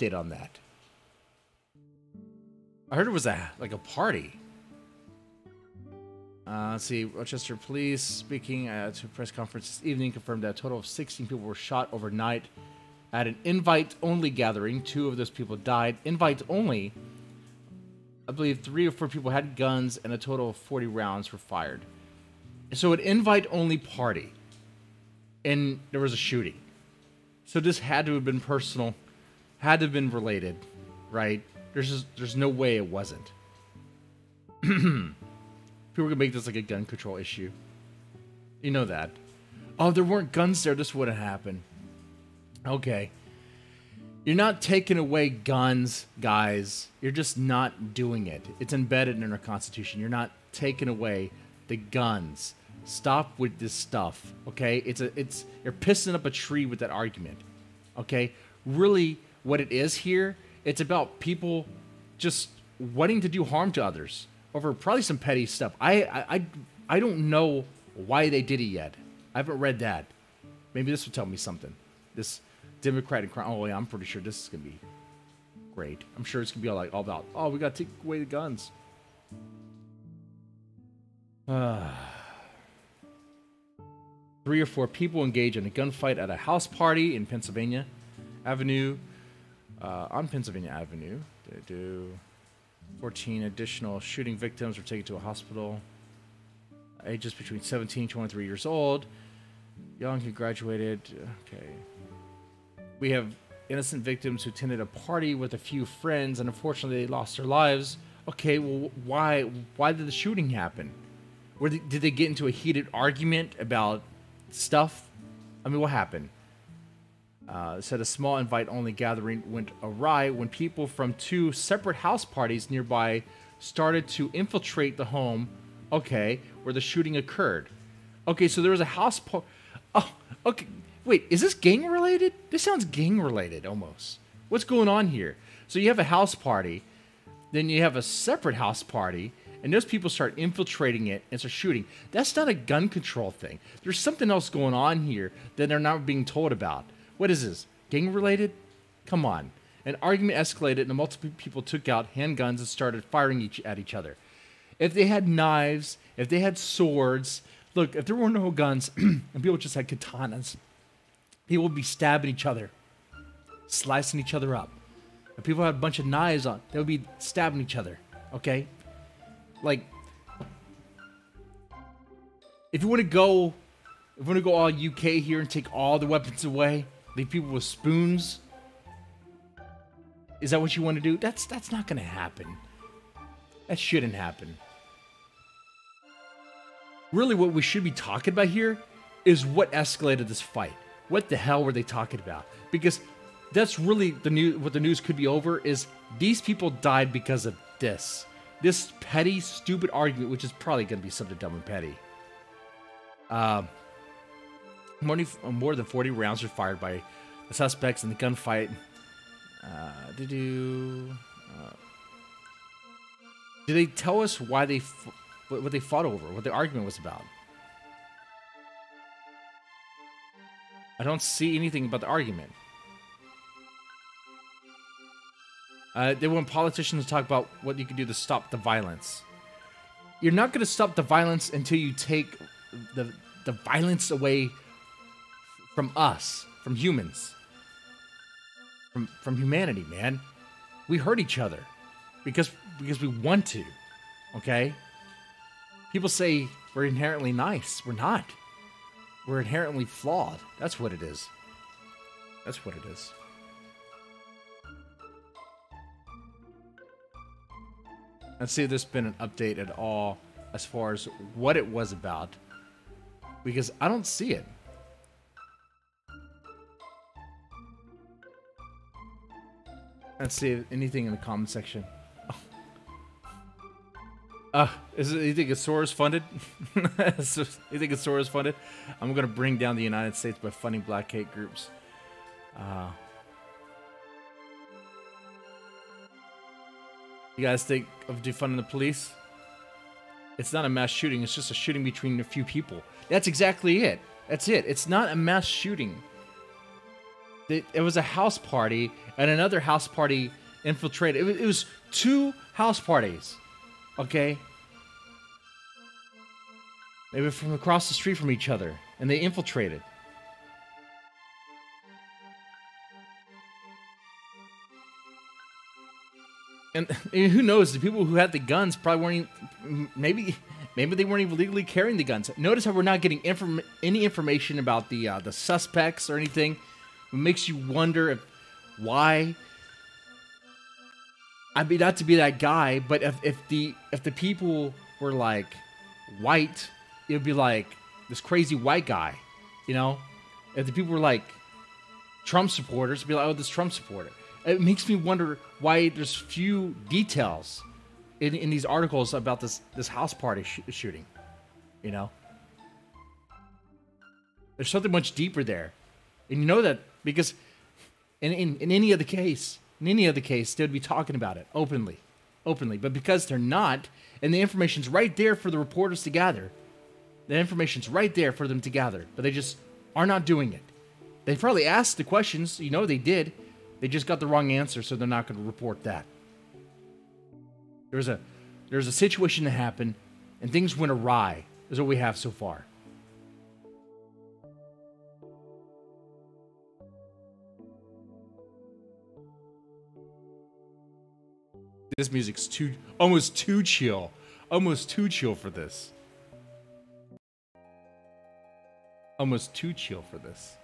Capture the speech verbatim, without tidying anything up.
update on that? I heard it was a like a party. Uh, let's see, Rochester Police speaking at a press conference this evening confirmed that a total of sixteen people were shot overnight at an invite-only gathering. Two of those people died. Invite-only, I believe three or four people had guns, and a total of forty rounds were fired. So an invite-only party, and there was a shooting. So this had to have been personal, had to have been related, right? There's just, there's no way it wasn't. People are gonna make this like a gun control issue. You know that. Oh, if there weren't guns there, this wouldn't happen. Okay. You're not taking away guns, guys. You're just not doing it. It's embedded in our Constitution. You're not taking away the guns. Stop with this stuff, okay? It's a, it's you're pissing up a tree with that argument, okay? Really, what it is here, it's about people just wanting to do harm to others over probably some petty stuff. I, I, I, I don't know why they did it yet. I haven't read that. Maybe this will tell me something. This Democratic crime. Oh, yeah, I'm pretty sure this is going to be great. I'm sure it's going to be all, like, all about, oh, we got to take away the guns. Uh, three or four people engage in a gunfight at a house party in Pennsylvania Avenue. Uh, on Pennsylvania Avenue, they do. fourteen additional shooting victims were taken to a hospital. Ages between seventeen and twenty-three years old. Young who graduated. Okay. We have innocent victims who attended a party with a few friends, and unfortunately, they lost their lives. Okay, well, why? Why did the shooting happen? Were they, did they get into a heated argument about stuff? I mean, what happened? Uh, said a small invite-only gathering went awry when people from two separate house parties nearby started to infiltrate the home, okay, where the shooting occurred. Okay, so there was a house party. Oh, okay. Wait, is this gang-related? This sounds gang-related almost. What's going on here? So you have a house party, then you have a separate house party, and those people start infiltrating it and start shooting. That's not a gun control thing. There's something else going on here that they're not being told about. What is this? Gang-related? Come on. An argument escalated and multiple people took out handguns and started firing each at each other. If they had knives, if they had swords, look, if there were no guns and people just had katanas, people would be stabbing each other, slicing each other up. If people had a bunch of knives on, they would be stabbing each other, okay? Like, if you want to go, if you want to go all U K here and take all the weapons away, leave people with spoons? Is that what you want to do? That's that's not going to happen. That shouldn't happen. Really, what we should be talking about here is what escalated this fight. What the hell were they talking about? Because that's really the new, what the news could be over is these people died because of this. This petty, stupid argument, which is probably going to be something dumb and petty. Um... More than forty rounds were fired by the suspects in the gunfight. Uh, did you? Uh, did they tell us why they, f what they fought over, what the argument was about? I don't see anything about the argument. Uh, they want politicians to talk about what you can do to stop the violence. You're not going to stop the violence until you take the the violence away. From us, from humans, from from humanity, man. We hurt each other because because we want to, okay? People say we're inherently nice. We're not. We're inherently flawed. That's what it is. That's what it is. Let's see if there's been an update at all as far as what it was about, because I don't see it. Let's see anything in the comment section. Oh. Uh, is it, you think it's Soros funded? so, you think it's Soros funded? I'm gonna bring down the United States by funding black hate groups. Uh, you guys think of defunding the police? It's not a mass shooting. It's just a shooting between a few people. That's exactly it. That's it. It's not a mass shooting. They, it was a house party, and another house party infiltrated. It, it was two house parties, okay? They were from across the street from each other, and they infiltrated. And, and who knows? The people who had the guns probably weren't. Even, maybe, maybe they weren't even legally carrying the guns. Notice how we're not getting inform any information about the uh, the suspects or anything. It makes you wonder if why. I mean, not to be that guy, but if if the if the people were like white, it would be like this crazy white guy, you know. If the people were like Trump supporters, it'd be like, oh, this Trump supporter. It makes me wonder why there's few details in, in these articles about this this house party sh shooting. You know, there's something much deeper there, and you know that because in in, in any other case, in any other case, they'd be talking about it openly, openly. But because they're not, and the information's right there for the reporters to gather, the information's right there for them to gather, but they just are not doing it. They probably asked the questions. You know, they did. They just got the wrong answer, so they're not going to report that. There was a, there was a situation that happened, and things went awry, is what we have so far. This music's too, almost too chill. Almost too chill for this. Almost too chill for this.